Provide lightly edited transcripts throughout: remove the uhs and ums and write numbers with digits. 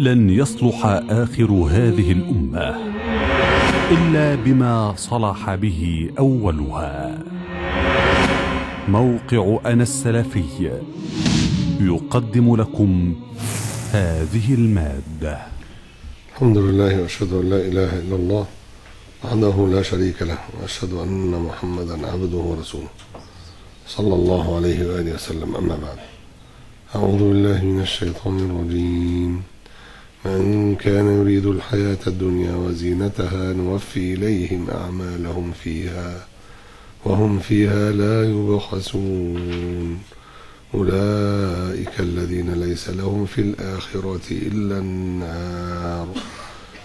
لن يصلح آخر هذه الأمة إلا بما صلح به أولها. موقع أنا السلفي يقدم لكم هذه المادة. الحمد لله وأشهد أن لا إله إلا الله وحده لا شريك له وأشهد أن محمدا عبده ورسوله صلى الله عليه وآله وسلم. أما بعد، أعوذ بالله من الشيطان الرجيم. من كان يريد الحياة الدنيا وزينتها نوفي إليهم أعمالهم فيها وهم فيها لا يبخسون. أولئك الذين ليس لهم في الآخرة إلا النار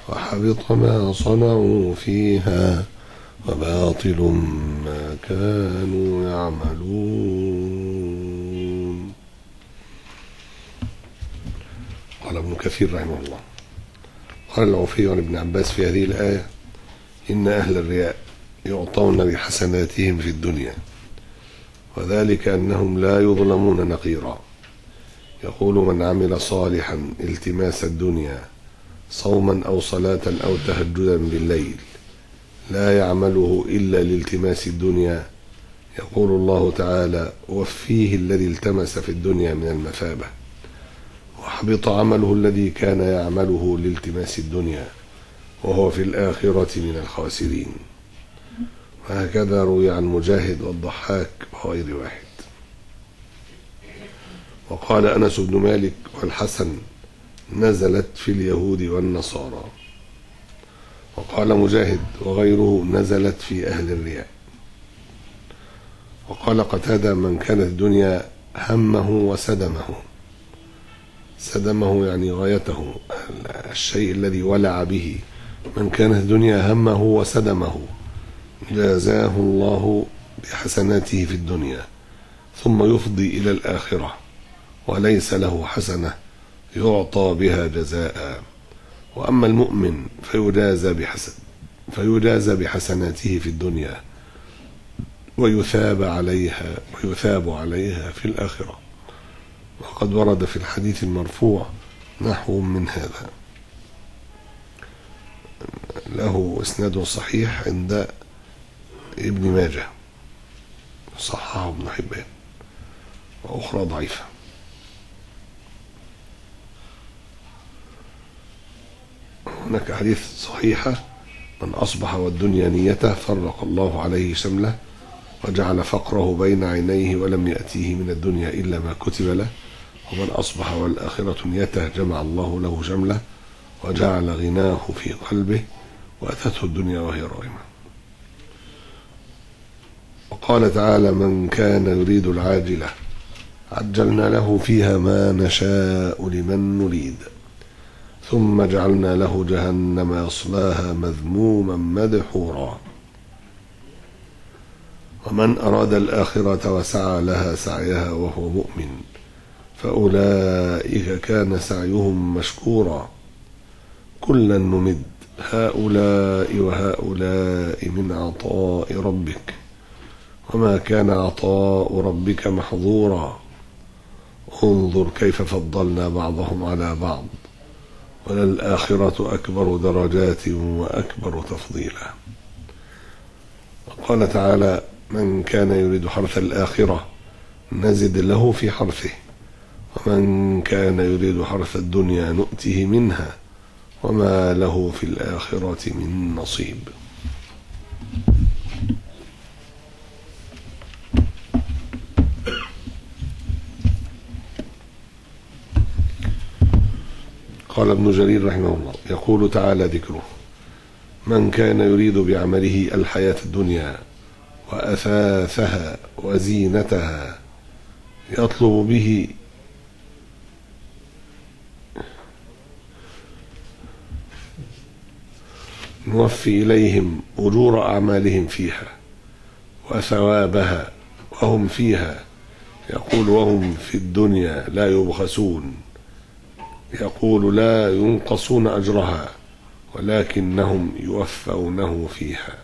وحبط ما صنعوا فيها وباطل ما كانوا يعملون. قال ابن كثير رحمه الله: قال العوفي عن ابن عباس في هذه الآية: إن أهل الرياء يعطون بحسناتهم في الدنيا، وذلك أنهم لا يظلمون نقيرا. يقول: من عمل صالحا التماس الدنيا صوما أو صلاة أو تهجدا بالليل لا يعمله إلا لالتماس الدنيا، يقول الله تعالى: وفيه الذي التمس في الدنيا من المثابة، وحبط عمله الذي كان يعمله لالتماس الدنيا وهو في الآخرة من الخاسرين. وهكذا روي عن مجاهد والضحاك وغير واحد. وقال أنس بن مالك والحسن: نزلت في اليهود والنصارى. وقال مجاهد وغيره: نزلت في أهل الرياء. وقال قتادة: من كانت الدنيا همه وسدمه. سدمه يعني غايته، الشيء الذي ولع به. من كانت الدنيا همه وسدمه جازاه الله بحسناته في الدنيا ثم يفضي إلى الآخرة وليس له حسنة يعطى بها جزاء. وأما المؤمن فيجازى بحسناته في الدنيا ويثاب عليها في الآخرة. وقد ورد في الحديث المرفوع نحو من هذا، له إسناد صحيح عند ابن ماجه، صححه ابن حبان، وأخرى ضعيفة. هناك حديث صحيحة: من أصبح والدنيا نيته فرق الله عليه شمله وجعل فقره بين عينيه ولم يأتيه من الدنيا إلا ما كتب له، ومن أصبح والآخرة نيته جمع الله له شمله وجعل غناه في قلبه وأتته الدنيا وهي رائمة. وقال تعالى: من كان يريد العاجلة عجلنا له فيها ما نشاء لمن نريد ثم جعلنا له جهنم يصلاها مذموما مدحورا. ومن أراد الآخرة وسعى لها سعيها وهو مؤمن فأولئك كان سعيهم مشكورا. كلا نمد هؤلاء وهؤلاء من عطاء ربك وما كان عطاء ربك محظورا. انظر كيف فضلنا بعضهم على بعض وللآخرة أكبر درجات وأكبر تفضيلا. وقال تعالى: من كان يريد حرث الآخرة نزد له في حرثه ومن كان يريد حرث الدنيا نؤته منها وما له في الآخرة من نصيب. قال ابن جرير رحمه الله: يقول تعالى ذكره: من كان يريد بعمله الحياة الدنيا وأثاثها وزينتها نوفي إليهم أجور أعمالهم فيها وثوابها وهم فيها، يقول: وهم في الدنيا لا يبخسون، يقول: لا ينقصون أجرها ولكنهم يوفونه فيها.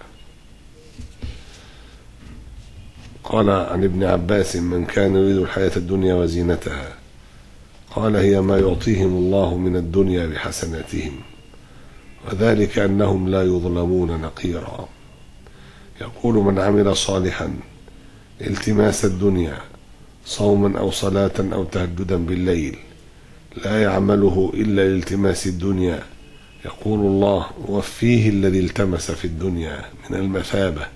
قال عن ابن عباس: من كان يريد الحياة الدنيا وزينتها قال هي ما يعطيهم الله من الدنيا بحسناتهم، وذلك أنهم لا يظلمون نقيرا. يقول من عمل صالحا التماس الدنيا صوما أو صلاة أو تهجدا بالليل لا يعمله إلا لالتماس الدنيا، يقول الله وفيه الذي التمس في الدنيا من المثابة،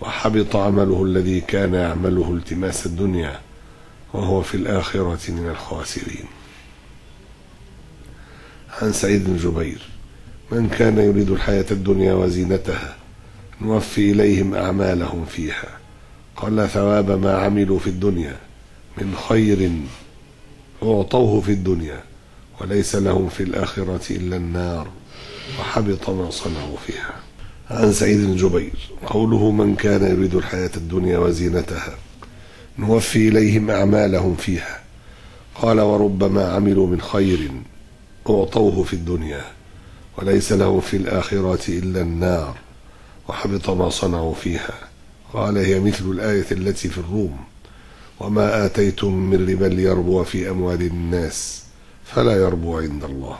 وحبط عمله الذي كان يعمله التماس الدنيا وهو في الآخرة من الخاسرين. عن سعيد بن جبير: من كان يريد الحياة الدنيا وزينتها نوفي إليهم أعمالهم فيها، قال ثواب ما عملوا في الدنيا من خير أعطوه في الدنيا، وليس لهم في الآخرة إلا النار، وحبط ما صنعوا فيها. عن سعيد بن جبير: قوله من كان يريد الحياة الدنيا وزينتها نوفي إليهم أعمالهم فيها، قال وربما عملوا من خير أعطوه في الدنيا، وليس لهم في الآخرة إلا النار، وحبط ما صنعوا فيها. قال هي مثل الآية التي في الروم: وما آتيتم من ربا ليربو في أموال الناس فلا يربو عند الله.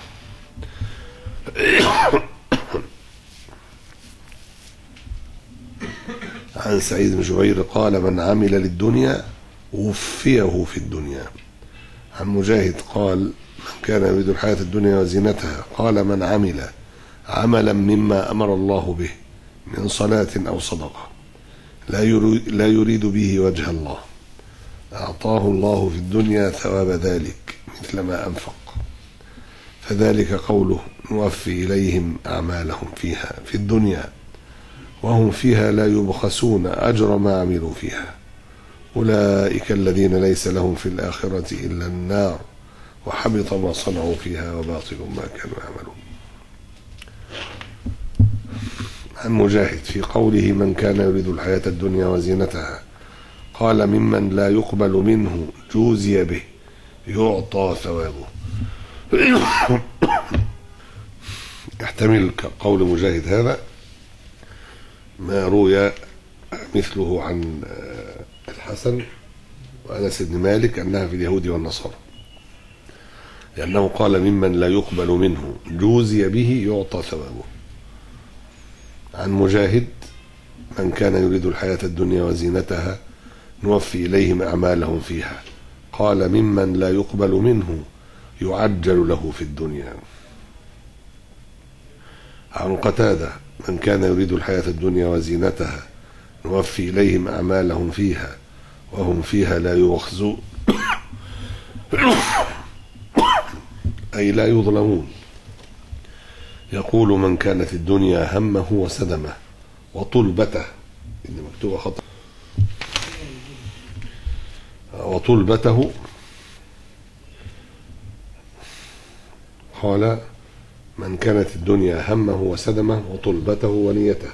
عن سعيد بن جبير قال: من عمل للدنيا وفيه في الدنيا. عن مجاهد قال: من كان يريد الحياة الدنيا وزينتها، قال من عمل عملا مما أمر الله به من صلاة أو صدقة لا يريد به وجه الله، أعطاه الله في الدنيا ثواب ذلك مثل ما أنفق، فذلك قوله نوفي إليهم أعمالهم فيها في الدنيا وهم فيها لا يبخسون أجر ما عملوا فيها، أولئك الذين ليس لهم في الآخرة إلا النار، وحبط ما صنعوا فيها وباطل ما كانوا يعملون. عن مجاهد في قوله من كان يريد الحياة الدنيا وزينتها، قال ممن لا يقبل منه جوزي به يعطى ثوابه. يحتمل قول مجاهد هذا ما روي مثله عن الحسن وأنس بن مالك أنها في اليهود والنصارى، لأنه قال ممن لا يقبل منه جوزي به يعطى ثوابه. عن مجاهد: من كان يريد الحياة الدنيا وزينتها نوفي إليهم أعمالهم فيها، قال ممن لا يقبل منه يعجل له في الدنيا. عن قتادة: من كان يريد الحياة الدنيا وزينتها نوفي إليهم أعمالهم فيها وهم فيها لا يبخسون أي لا يظلمون. يقول من كانت الدنيا همه وسدمه وطلبته، إن مكتوبة خطأ، وطلبته، قال من كانت الدنيا همه وسدمه وطلبته ونيته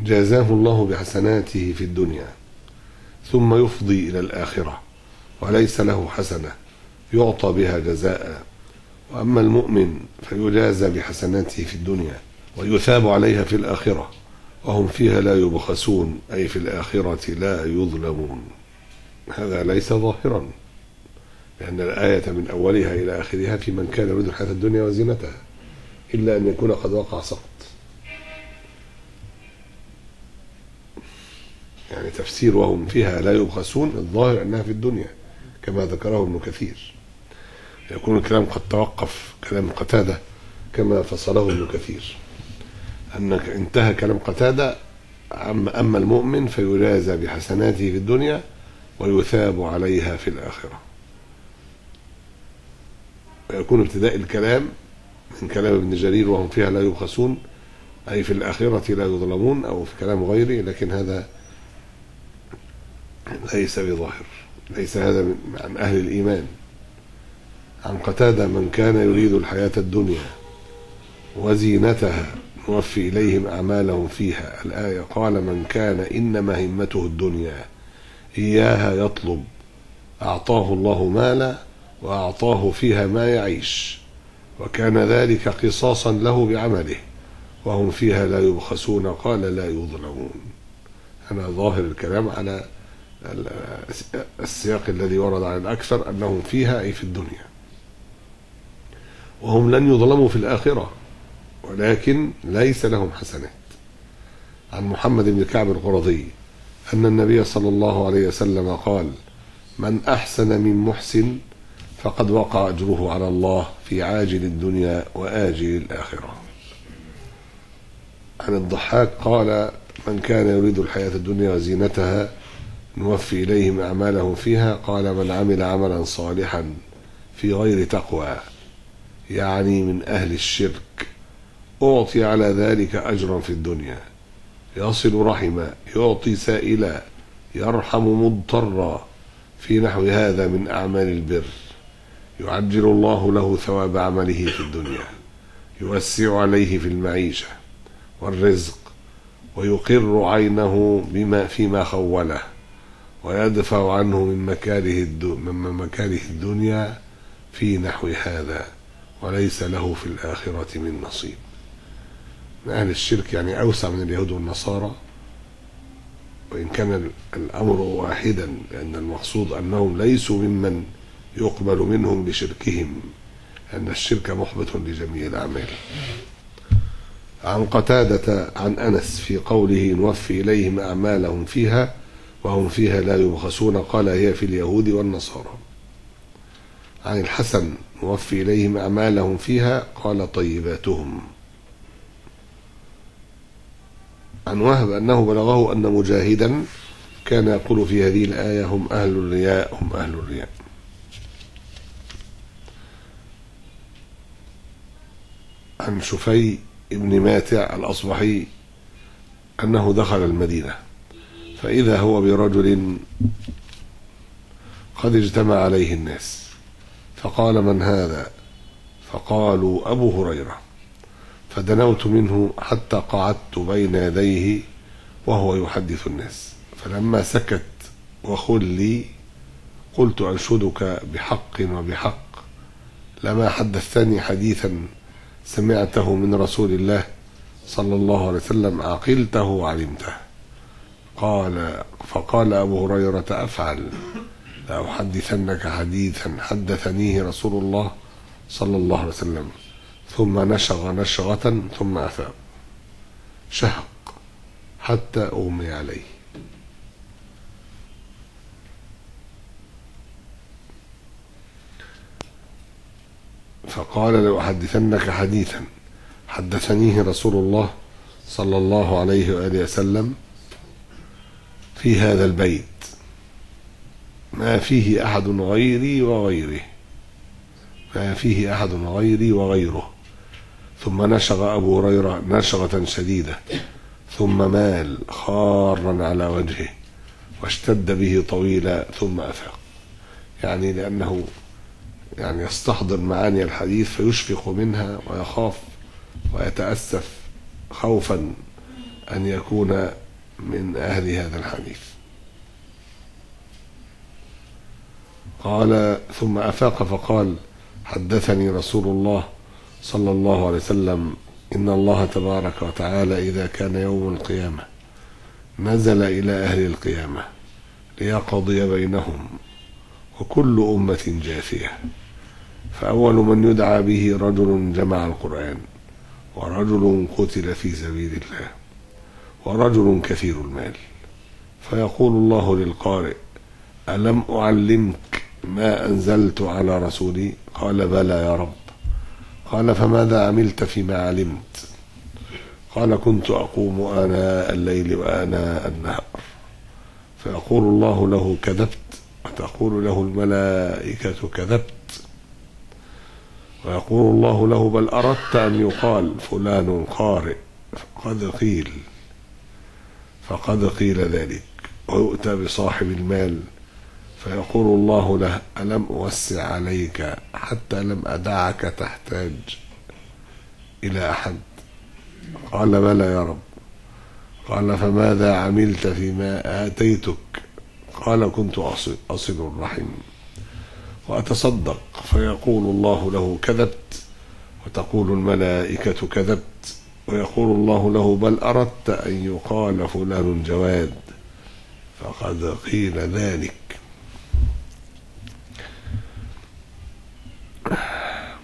جازاه الله بحسناته في الدنيا، ثم يفضي إلى الآخرة وليس له حسنة يعطى بها جزاء. وأما المؤمن فيجازى بحسناته في الدنيا ويثاب عليها في الآخرة، وهم فيها لا يبخسون أي في الآخرة لا يظلمون. هذا ليس ظاهرا، لأن الآية من أولها إلى آخرها في من كان يريد الحياة الدنيا وزينتها، إلا أن يكون قد وقع سقط. يعني تفسير وهم فيها لا يبخسون الظاهر أنها في الدنيا كما ذكره ابن كثير، يكون الكلام قد توقف كلام قتادة كما فصله ابن كثير، أنك انتهى كلام قتادة: أما المؤمن فيجازى بحسناته في الدنيا ويثاب عليها في الآخرة، ويكون ابتداء الكلام من كلام ابن جرير: وهم فيها لا يبخسون أي في الآخرة لا يظلمون، أو في كلام غيره، لكن هذا ليس بظاهر، ليس هذا عن أهل الإيمان. عن قتادة: من كان يريد الحياة الدنيا وزينتها نوفي إليهم أعمالهم فيها، الآية، قال من كان إنما همته الدنيا إياها يطلب أعطاه الله مالا وأعطاه فيها ما يعيش، وكان ذلك قصاصا له بعمله، وهم فيها لا يبخسون، قال لا يظلمون. أنا ظاهر الكلام على السياق الذي ورد عن الأكثر أنهم فيها أي في الدنيا، وهم لن يظلموا في الآخرة ولكن ليس لهم حسنات. عن محمد بن كعب القرظي أن النبي صلى الله عليه وسلم قال: من أحسن من محسن فقد وقع أجره على الله في عاجل الدنيا وآجل الآخرة. عن الضحاك قال: من كان يريد الحياة الدنيا وزينتها نوفي إليهم أعمالهم فيها، قال: من عمل عملا صالحا في غير تقوى يعني من أهل الشرك أعطي على ذلك أجرا في الدنيا، يصل رحمه، يعطي سائلا، يرحم مضطرا، في نحو هذا من أعمال البر، يعجل الله له ثواب عمله في الدنيا، يوسع عليه في المعيشة والرزق، ويقر عينه بما فيما خوله، ويدفع عنه من مكاره الدنيا في نحو هذا، وليس له في الآخرة من نصيب. من أهل الشرك يعني أوسع من اليهود والنصارى، وإن كان الأمر واحدا، لأن المقصود أنهم ليسوا ممن يقبل منهم بشركهم، أن الشرك محبط لجميع الأعمال. عن قتادة عن أنس في قوله نوفي إليهم أعمالهم فيها وهم فيها لا يبخسون، قال: هي في اليهود والنصارى. عن الحسن: نوفي إليهم أعمالهم فيها، قال: طيباتهم. عن وهب أنه بلغه أن مجاهدا كان يقول في هذه الآية: هم أهل الرياء، هم أهل الرياء. عن شفي ابن ماتع الاصبحي أنه دخل المدينة فإذا هو برجل قد اجتمع عليه الناس، فقال: من هذا؟ فقالوا: أبو هريرة. فدنوت منه حتى قعدت بين يديه وهو يحدث الناس، فلما سكت وخلي قلت: أنشدك بحق وبحق لما حدثتني حديثا سمعته من رسول الله صلى الله عليه وسلم عقلته وعلمته. قال: فقال أبو هريرة: أفعل، لأحدثنك حديثا حدثنيه رسول الله صلى الله عليه وسلم. ثم نشغ نشغة ثم أفاق، شهق حتى أغمي عليه. فقال: لأحدثنك حديثا حدثنيه رسول الله صلى الله عليه وآله وسلم في هذا البيت ما فيه أحد غيري وغيره، ما فيه أحد غيري وغيره. ثم نشغ أبو هريرة نشغة شديدة، ثم مال خارا على وجهه واشتد به طويلا ثم أفاق، يعني لأنه يعني يستحضر معاني الحديث فيشفق منها ويخاف ويتأسف خوفا أن يكون من أهل هذا الحديث. قال: ثم أفاق فقال: حدثني رسول الله صلى الله عليه وسلم إن الله تبارك وتعالى إذا كان يوم القيامة نزل إلى أهل القيامة ليقضي بينهم، وكل أمة جاثية، فأول من يدعى به رجل جمع القرآن، ورجل قتل في سبيل الله، ورجل كثير المال، فيقول الله للقارئ: ألم أعلمك ما أنزلت على رسولي؟ قال: بلى يا رب. قال: فماذا عملت فيما علمت؟ قال: كنت أقوم آناء الليل وآناء النهار. فيقول الله له: كذبت، وتقول له الملائكة: كذبت. ويقول الله له: بل أردت أن يقال فلان قارئ فقد قيل، فقد قيل ذلك. ويؤتى بصاحب المال فيقول الله له: ألم أوسع عليك حتى لم أدعك تحتاج إلى أحد؟ قال: بلى يا رب. قال: فماذا عملت فيما آتيتك؟ قال: كنت أصل الرحم وأتصدق. فيقول الله له: كذبت، وتقول الملائكة: كذبت. ويقول الله له: بل أردت أن يقال فلان جواد فقد قيل ذلك.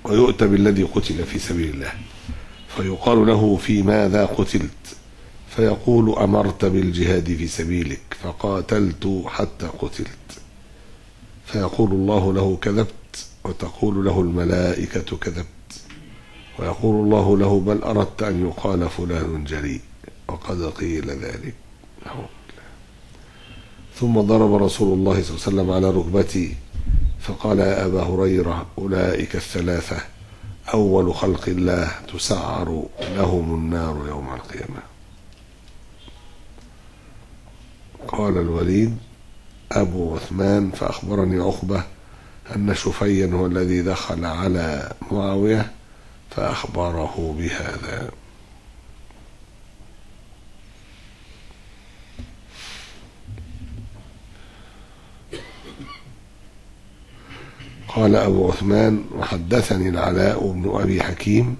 ويؤتى بالذي قتل في سبيل الله فيقال له في ماذا قتلت؟ فيقول أمرت بالجهاد في سبيلك فقاتلت حتى قتلت. فيقول الله له كذبت، وتقول له الملائكة كذبت، ويقول الله له بل أردت أن يقال فلان جريء، وقد قيل ذلك. ثم ضرب رسول الله صلى الله عليه وسلم على ركبتي فقال يا أبا هريرة أولئك الثلاثة أول خلق الله تسعر لهم النار يوم القيامة. قال الوليد أبو عثمان فأخبرني عقبة أن شفيا هو الذي دخل على معاوية فأخبره بهذا. قال أبو عثمان وحدثني العلاء بن أبي حكيم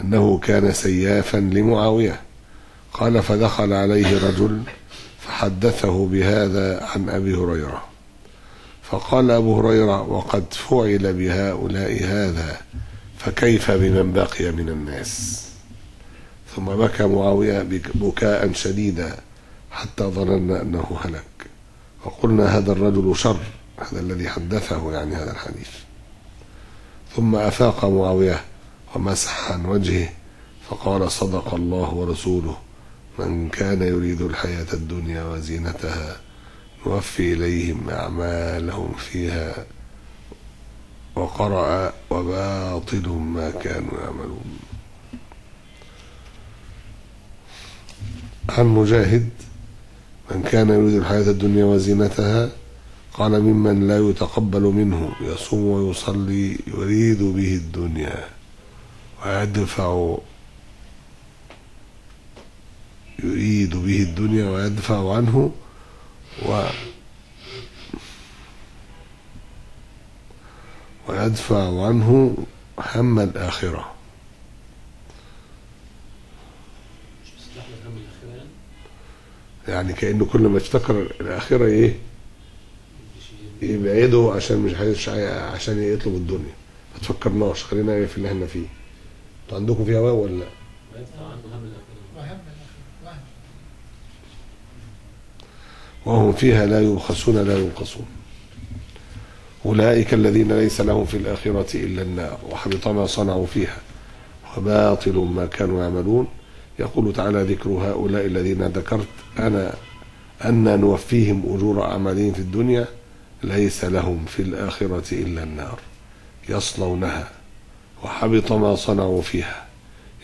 أنه كان سيافا لمعاوية قال فدخل عليه رجل فحدثه بهذا عن أبي هريرة، فقال أبو هريرة وقد فعل بهؤلاء هذا فكيف بمن بقي من الناس؟ ثم بكى معاوية بكاء شديدا حتى ظننا أنه هلك، وقلنا هذا الرجل شر، هذا الذي حدثه يعني هذا الحديث. ثم أفاق معاوية ومسح عن وجهه فقال صدق الله ورسوله، من كان يريد الحياة الدنيا وزينتها نوفي إليهم أعمالهم فيها، وقرأ وباطل ما كانوا يعملون. عن مجاهد من كان يريد الحياة الدنيا وزينتها قال ممن لا يتقبل منه يصوم ويصلي يريد به الدنيا ويدفع عنه ويدفع عنه هم الآخرة. يعني كأنه كل ما افتكر الآخرة يبعده عشان عشان يطلب الدنيا، ما تفكرناش، خلينا في اللي احنا فيه. انتوا عندكم فيها هواء ولا لا؟ وهم فيها لا يبخسون لا ينقصون، اولئك الذين ليس لهم في الآخرة الا النار وحبط ما صنعوا فيها وباطل ما كانوا يعملون. يقول تعالى ذكر هؤلاء الذين ذكرت أن نوفيهم اجور أعمالهم في الدنيا ليس لهم في الآخرة إلا النار يصلونها وحبط ما صنعوا فيها.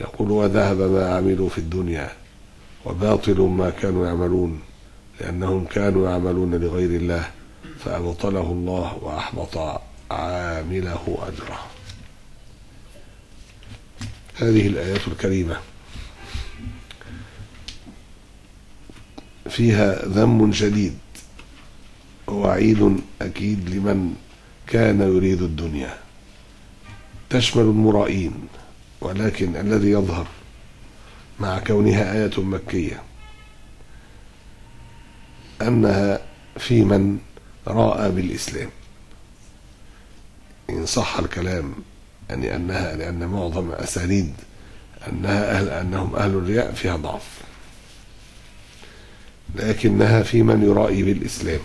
يقول وذهب ما عملوا في الدنيا وباطل ما كانوا يعملون، لأنهم كانوا يعملون لغير الله فأبطله الله وأحبط عامله أجره. هذه الآيات الكريمة فيها ذم شديد ووعيد أكيد لمن كان يريد الدنيا، تشمل المرائين، ولكن الذي يظهر مع كونها آية مكية أنها في من راء بالإسلام، إن صح الكلام، يعني أنها لأن معظم أسانيد أنهم أهل الرياء فيها ضعف، لكنها في من يرائي بالإسلام،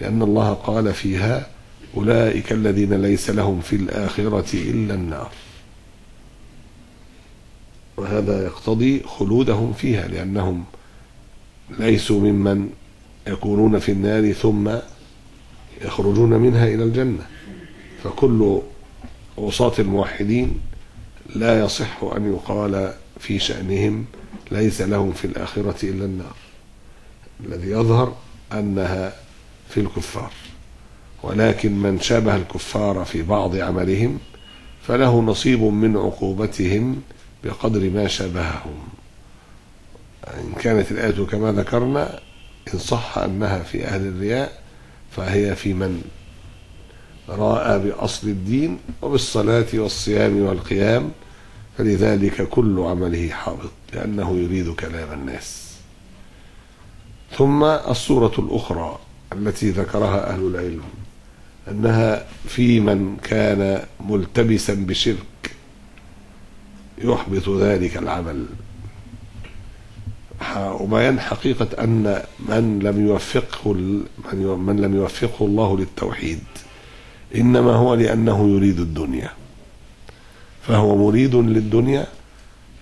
لأن الله قال فيها أولئك الذين ليس لهم في الآخرة إلا النار، وهذا يقتضي خلودهم فيها، لأنهم ليسوا ممن يكونون في النار ثم يخرجون منها إلى الجنة. فكل عصاة الموحدين لا يصح أن يقال في شأنهم ليس لهم في الآخرة إلا النار، الذي يظهر أنها في الكفار، ولكن من شابه الكفار في بعض عملهم فله نصيب من عقوبتهم بقدر ما شابههم. إن كانت الآية كما ذكرنا إن صح أنها في أهل الرياء فهي في من راء بأصل الدين وبالصلاة والصيام والقيام، فلذلك كل عمله حابط لأنه يريد كلام الناس. ثم الصورة الأخرى التي ذكرها أهل العلم أنها في من كان ملتبسا بشرك يحبط ذلك العمل. وبيان حقيقة أن من لم يوفقه الله للتوحيد إنما هو لأنه يريد الدنيا، فهو مريد للدنيا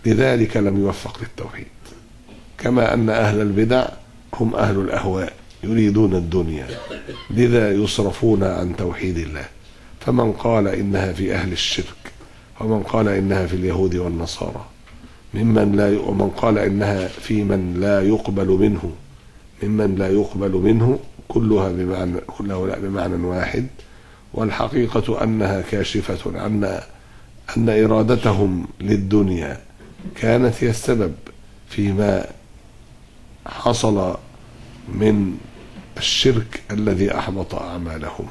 لذلك لم يوفق للتوحيد، كما أن أهل البدع هم أهل الأهواء يريدون الدنيا لذا يصرفون عن توحيد الله. فمن قال إنها في أهل الشرك، ومن قال إنها في اليهود والنصارى، ومن قال إنها في من لا يقبل منه، ممن لا يقبل منه، كلها بمعنى واحد. والحقيقة أنها كاشفة عنا أن إرادتهم للدنيا كانت هي السبب فيما حصل من الشرك الذي أحبط أعمالهم.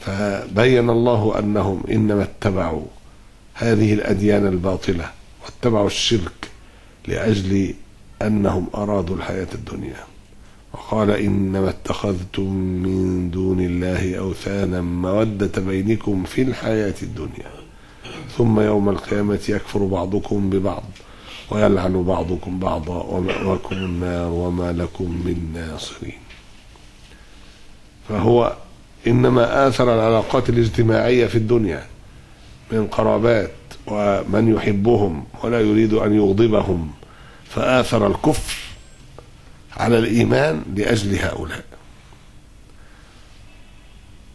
فبين الله أنهم إنما اتبعوا هذه الأديان الباطلة واتبعوا الشرك لأجل أنهم أرادوا الحياة الدنيا. وقال إنما اتخذتم من دون الله أوثانا مودة بينكم في الحياة الدنيا، ثم يوم القيامة يكفر بعضكم ببعض ويلعن بعضكم بعضا ومأواكم النار وما لكم من ناصرين. فهو إنما آثر العلاقات الاجتماعية في الدنيا من قرابات ومن يحبهم ولا يريد أن يغضبهم، فآثر الكفر على الإيمان لأجل هؤلاء.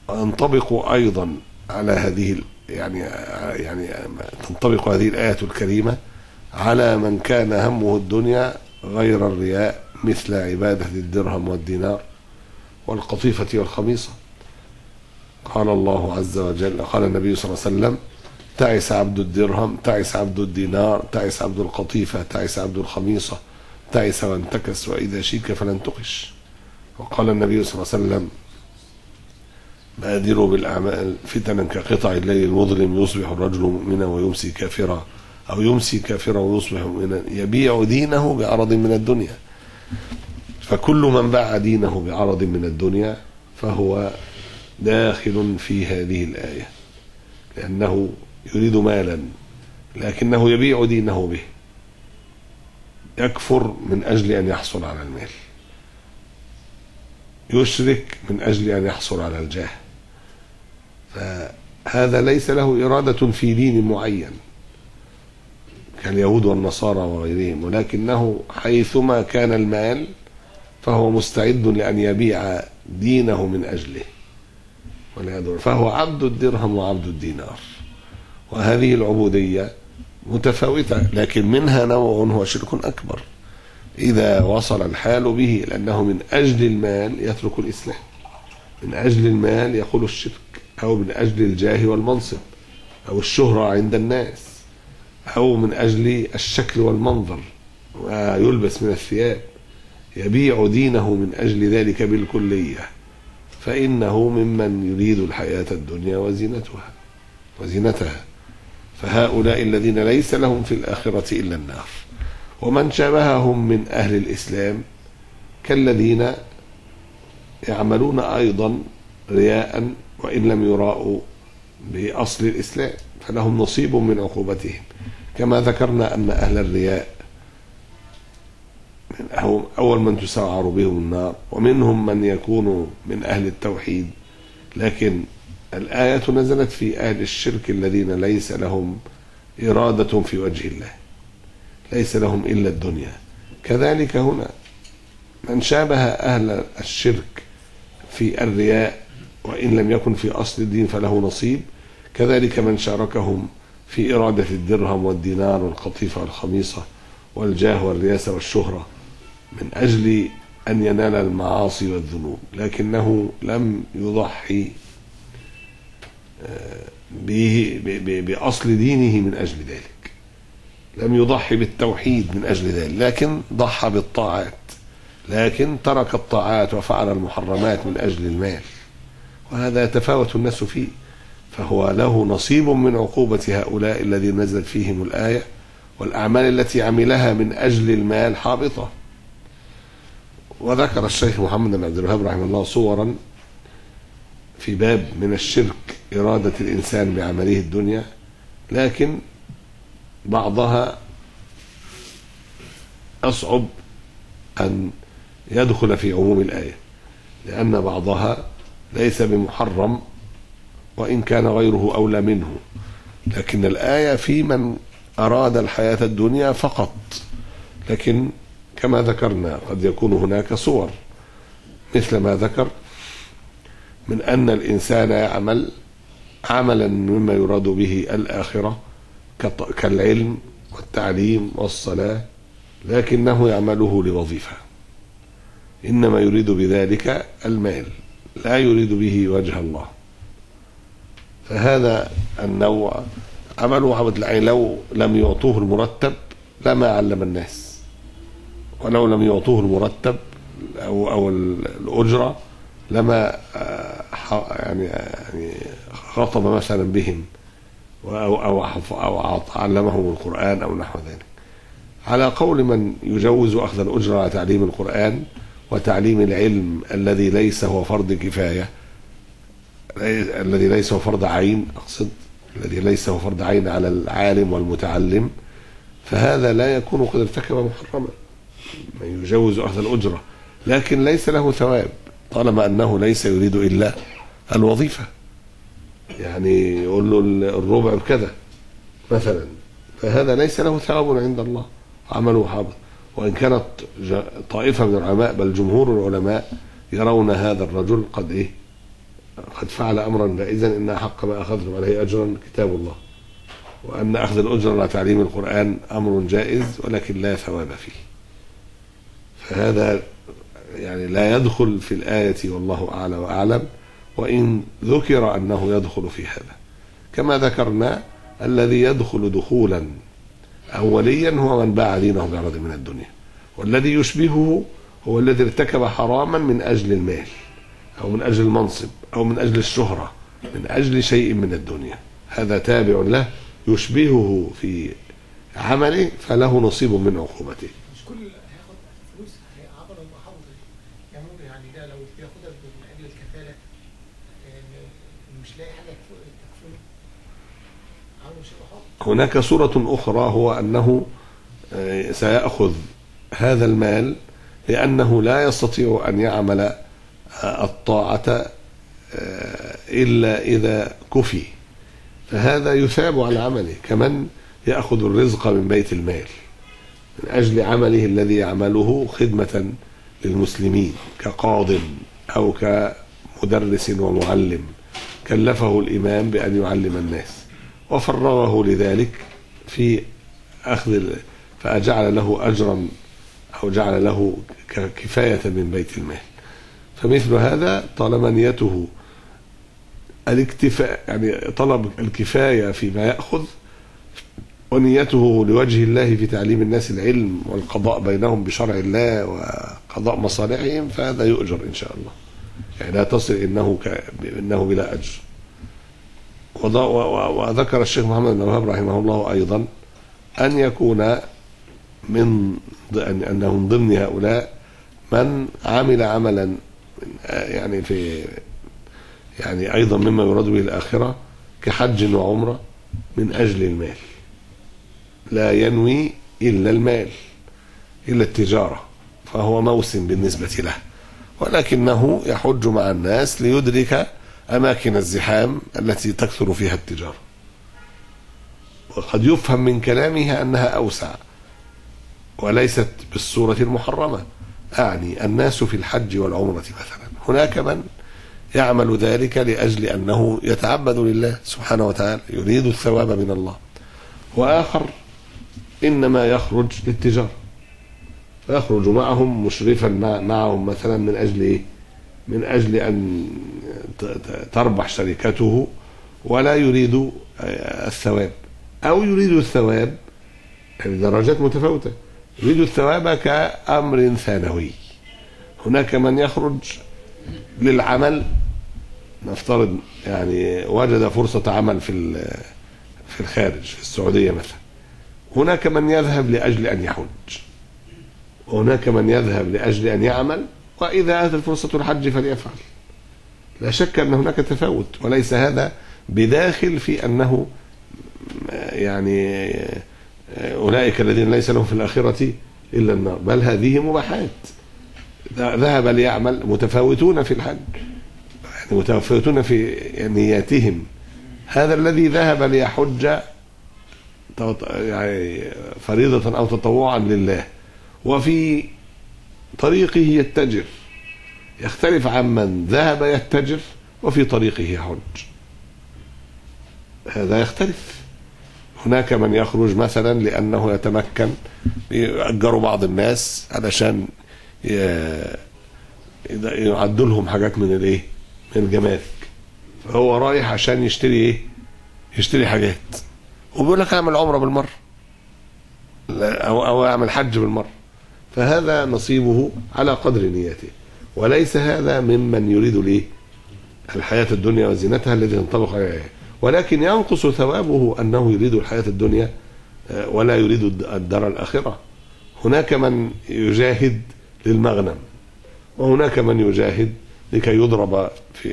وينطبق أيضا على هذه تنطبق هذه الآية الكريمة على من كان همه الدنيا غير الرياء، مثل عبادة الدرهم والدينار والقطيفة والخميصة. قال الله عز وجل، قال النبي صلى الله عليه وسلم: تعس عبد الدرهم، تعس عبد الدينار، تعس عبد القطيفة، تعس عبد الخميصة، تعس وانتكس، وإذا شيك فلن تقش. وقال النبي صلى الله عليه وسلم: بادروا بالأعمال فتنا كقطع الليل المظلم، يصبح الرجل مؤمنا ويمسي كافرا، أو يمسي كافرا ويصبح مؤمنا، يبيع دينه بعرض من الدنيا. فكل من باع دينه بعرض من الدنيا فهو داخل في هذه الآية، لأنه يريد مالا لكنه يبيع دينه به، يكفر من أجل أن يحصل على المال، يشرك من أجل أن يحصل على الجاه. فهذا ليس له إرادة في دين معين كاليهود والنصارى وغيرهم، ولكنه حيثما كان المال فهو مستعد لأن يبيع دينه من أجله، فهو عبد الدرهم وعبد الدينار. وهذه العبودية متفاوتة، لكن منها نوع هو شرك أكبر إذا وصل الحال به، لأنه من أجل المال يترك الإسلام، من أجل المال يقول الشرك، أو من أجل الجاه والمنصب أو الشهرة عند الناس، أو من أجل الشكل والمنظر ويلبس من الثياب، يبيع دينه من أجل ذلك بالكلية، فإنه ممن يريد الحياة الدنيا وزينتها. فهؤلاء الذين ليس لهم في الآخرة إلا النار. ومن شابههم من أهل الإسلام كالذين يعملون أيضا رياء وإن لم يراءوا بأصل الإسلام، فلهم نصيب من عقوبتهم، كما ذكرنا أن أهل الرياء أول من تسعر بهم النار، ومنهم من يكون من أهل التوحيد. لكن الآية نزلت في أهل الشرك الذين ليس لهم إرادة في وجه الله، ليس لهم إلا الدنيا. كذلك هنا من شابه أهل الشرك في الرياء وإن لم يكن في أصل الدين فله نصيب، كذلك من شاركهم في إرادة الدرهم والدينار والقطيفة والخميصة والجاه والرياسة والشهرة من أجل أن ينال المعاصي والذنوب، لكنه لم يضحي بأصل دينه من أجل ذلك، لم يضحي بالتوحيد من أجل ذلك، لكن ضحى بالطاعات، لكن ترك الطاعات وفعل المحرمات من أجل المال. وهذا يتفاوت الناس فيه، فهو له نصيب من عقوبة هؤلاء الذين نزلت فيهم الآية، والأعمال التي عملها من أجل المال حابطة. وذكر الشيخ محمد بن عبد الوهاب رحمه الله صورا في باب من الشرك إرادة الإنسان بعمله الدنيا، لكن بعضها أصعب أن يدخل في عموم الآية، لأن بعضها ليس بمحرم وإن كان غيره أولى منه، لكن الآية في من أراد الحياة الدنيا فقط، لكن كما ذكرنا قد يكون هناك صور مثل ما ذكر من أن الإنسان يعمل عملا مما يراد به الآخرة كالعلم والتعليم والصلاة، لكنه يعمله لوظيفة، إنما يريد بذلك المال، لا يريد به وجه الله. فهذا النوع عمله عبد العين، لو لم يعطوه المرتب لما علم الناس، ولو لم يعطوه المرتب أو الأجرة لما يعني خاطب مثلا بهم أو علمهم القرآن أو نحو ذلك، على قول من يجوز أخذ الأجرة على تعليم القرآن وتعليم العلم الذي ليس هو فرض كفاية، الذي ليس هو فرض عين، أقصد الذي ليس هو فرض عين على العالم والمتعلم، فهذا لا يكون قد ارتكب محرما، من يجوز أخذ الأجرة لكن ليس له ثواب طالما أنه ليس يريد إلا الوظيفة، يعني يقول له الربع بكذا مثلا، فهذا ليس له ثواب عند الله، عمله حاضر. وإن كانت طائفة من العلماء بل جمهور العلماء يرون هذا الرجل قد فعل أمرا بائسا، إن حق ما أخذتم عليه أجرا كتاب الله، وأن أخذ الأجر لتعليم القرآن أمر جائز ولكن لا ثواب فيه، فهذا يعني لا يدخل في الآية والله أعلى وأعلم، وإن ذكر أنه يدخل في هذا كما ذكرنا. الذي يدخل دخولا أوليا هو من باع دينه بغرض من الدنيا، والذي يشبهه هو الذي ارتكب حراما من أجل المال أو من أجل المنصب أو من أجل الشهرة، من أجل شيء من الدنيا، هذا تابع له يشبهه في عمله فله نصيب من عقوبته. مش كل هياخد فلوس عبر المحافظ يعني، ده لو بياخدها من أجل الكفالة مش لاقي حاجة تكفله عنه شيء. هناك صورة أخرى هو أنه سيأخذ هذا المال لأنه لا يستطيع أن يعمل الطاعة إلا إذا كفي، فهذا يثاب على عمله، كمن يأخذ الرزق من بيت المال من أجل عمله الذي يعمله خدمة للمسلمين كقاض أو كمدرس ومعلم، كلفه الإمام بأن يعلم الناس وفرغه لذلك في أخذ، فأجعل له أجرا أو جعل له كفاية من بيت المال، فمثل هذا طالما نيته الاكتفاء، يعني طلب الكفاية فيما يأخذ، ونيته لوجه الله في تعليم الناس العلم والقضاء بينهم بشرع الله وقضاء مصالحهم، فهذا يؤجر إن شاء الله، يعني لا تصل إنه بلا أجر. وذكر الشيخ محمد بن وهاب رحمه الله أيضا أن يكون من أنه من ضمن هؤلاء من عمل عملا يعني في يعني أيضا مما يراد به الآخرة كحج وعمرة من أجل المال، لا ينوي إلا المال إلا التجارة، فهو موسم بالنسبة له، ولكنه يحج مع الناس ليدرك أماكن الزحام التي تكثر فيها التجارة، وقد يفهم من كلامها أنها أوسع وليست بالصورة المحرمة، أعني الناس في الحج والعمرة مثلا، هناك من يعمل ذلك لأجل أنه يتعبد لله سبحانه وتعالى، يريد الثواب من الله، وآخر إنما يخرج للتجارة، فيخرج معهم مشرفا معهم مثلا من أجل إيه؟ من أجل أن تربح شركته، ولا يريد الثواب، أو يريد الثواب لدرجات متفاوتة، يريد الثواب كأمر ثانوي. هناك من يخرج للعمل، نفترض يعني وجد فرصة عمل في الخارج في السعودية مثلا، هناك من يذهب لأجل أن يحج، وهناك من يذهب لأجل أن يعمل، وإذا أتت فرصة الحج فليفعل. لا شك أن هناك تفاوت، وليس هذا بداخل في أنه يعني أولئك الذين ليس لهم في الآخرة إلا النار، بل هذه مباحات. ذهب ليعمل متفاوتون في الحج، متفاوتون في نياتهم. هذا الذي ذهب ليحج يعني فريضة أو تطوعا لله وفي طريقه يتجر، يختلف عمن ذهب يتجر وفي طريقه حج، هذا يختلف. هناك من يخرج مثلا لأنه يتمكن، يأجر بعض الناس علشان يعدوا لهم حاجات من الايه، من الجمارك، فهو رايح عشان يشتري ايه، يشتري حاجات، وبيقول لك اعمل عمره بالمره او اعمل حج بالمره. فهذا نصيبه على قدر نيته، وليس هذا ممن يريد ليه الحياه الدنيا وزينتها الذي ينطبق عليه، ولكن ينقص ثوابه انه يريد الحياه الدنيا ولا يريد الدار الاخره. هناك من يجاهد للمغنم، وهناك من يجاهد لكي يضرب في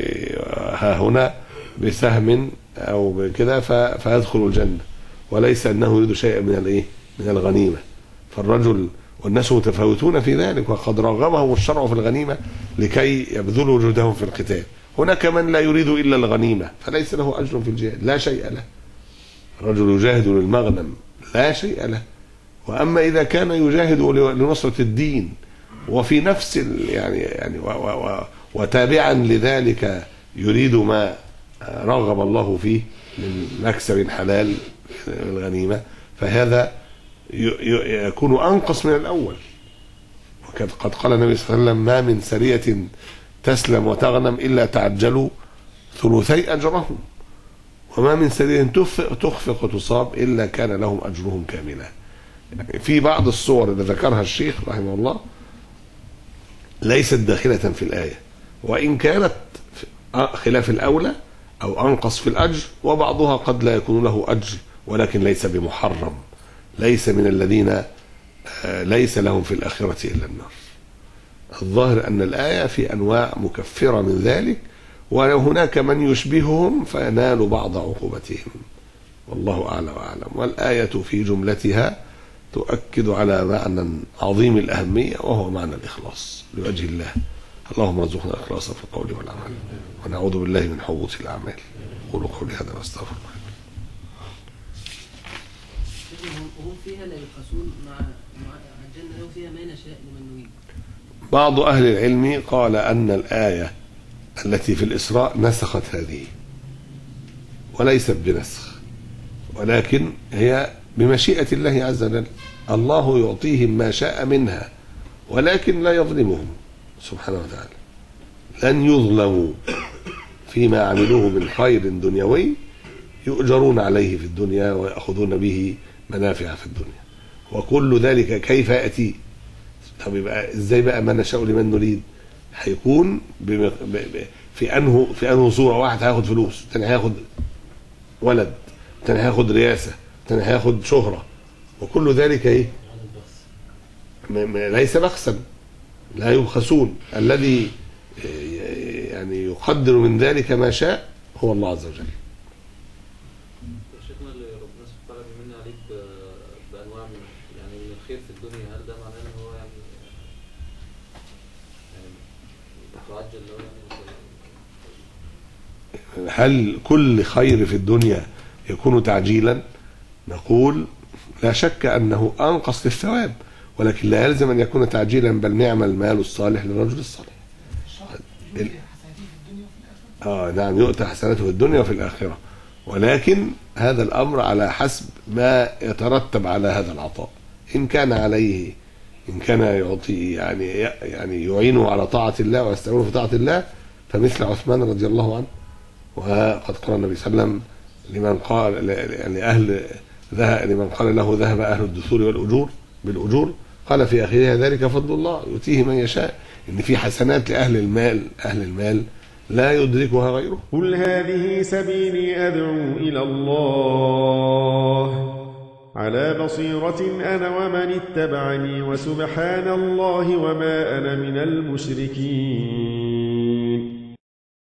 ها هنا بسهم او بكذا فيدخل الجنه، وليس انه يريد شيئا من الايه، من الغنيمه. فالرجل والناس متفاوتون في ذلك، وقد رغبهم الشرع في الغنيمه لكي يبذلوا جهدهم في القتال. هناك من لا يريد الا الغنيمه فليس له اجر في الجهاد، لا شيء له. الرجل يجاهد للمغنم لا شيء له. واما اذا كان يجاهد لنصره الدين وفي نفس يعني وتابعا لذلك يريد ما رغب الله فيه من مكسب حلال الغنيمه، فهذا يكون انقص من الاول. وقد قال النبي صلى الله عليه وسلم: ما من سريه تسلم وتغنم الا تعجلوا ثلثي اجرهم، وما من سريه تخفق وتصاب الا كان لهم اجرهم كاملا. يعني في بعض الصور اللي ذكرها الشيخ رحمه الله ليست داخلة في الآية، وإن كانت خلاف الأولى أو أنقص في الأجر، وبعضها قد لا يكون له أجر ولكن ليس بمحرم، ليس من الذين ليس لهم في الآخرة إلا النار. الظاهر أن الآية في أنواع مكفرة من ذلك، وهناك من يشبههم فينال بعض عقوبتهم، والله أعلى وأعلم. والآية في جملتها تؤكد على معنى عظيم الأهمية، وهو معنى الإخلاص لوجه الله. اللهم ارزقنا إخلاصا في القول والعمل، ونعوذ بالله من حبوط الأعمال. قولوا قولي هذا واستغفر الله. هم فيها لا يبخسون، مع الجنة لهم فيها ما نشاء لمن نريد. بعض أهل العلم قال أن الآية التي في الإسراء نسخت هذه، وليست بنسخ، ولكن هي بمشيئة الله عز وجل. الله يعطيهم ما شاء منها ولكن لا يظلمهم سبحانه وتعالى. لن يظلموا فيما عملوه من خير دنيوي، يؤجرون عليه في الدنيا ويأخذون به منافع في الدنيا. وكل ذلك كيف يأتي؟ طب يبقى ازاي بقى ما نشاء لمن نريد؟ هيكون في أنه صورة، واحد هياخد فلوس، الثاني هياخد ولد، الثاني هياخد رئاسة، الثاني هياخد شهرة، وكل ذلك ايه؟ ليس بخسا، لا يبخسون. الذي يعني يقدر من ذلك ما شاء هو الله عز وجل. شيخنا، اللي ربنا سبحانه بيمن عليك بانواع يعني من الخير في الدنيا، هل ده معناه ان هو يعني هل كل خير في الدنيا يكون تعجيلا؟ نقول لا شك أنه أنقص للثواب، ولكن لا يلزم أن يكون تعجيلا، بل نعم المال الصالح للرجل الصالح. نعم، يؤتى حسناته في الدنيا وفي الآخرة، ولكن هذا الأمر على حسب ما يترتب على هذا العطاء. إن كان يعطي يعني يعينه على طاعة الله ويستعمله في طاعة الله، فمثل عثمان رضي الله عنه. وقد قال النبي صلى الله عليه وسلم لمن قال له: ذهب أهل الدثور والأجور بالأجور، قال في آخرها: ذلك فضل الله يؤتيه من يشاء. إن في حسنات لأهل المال، أهل المال لا يدركها غيره. قل هذه سبيلي أدعو إلى الله، على بصيرة أنا ومن اتبعني وسبحان الله وما أنا من المشركين.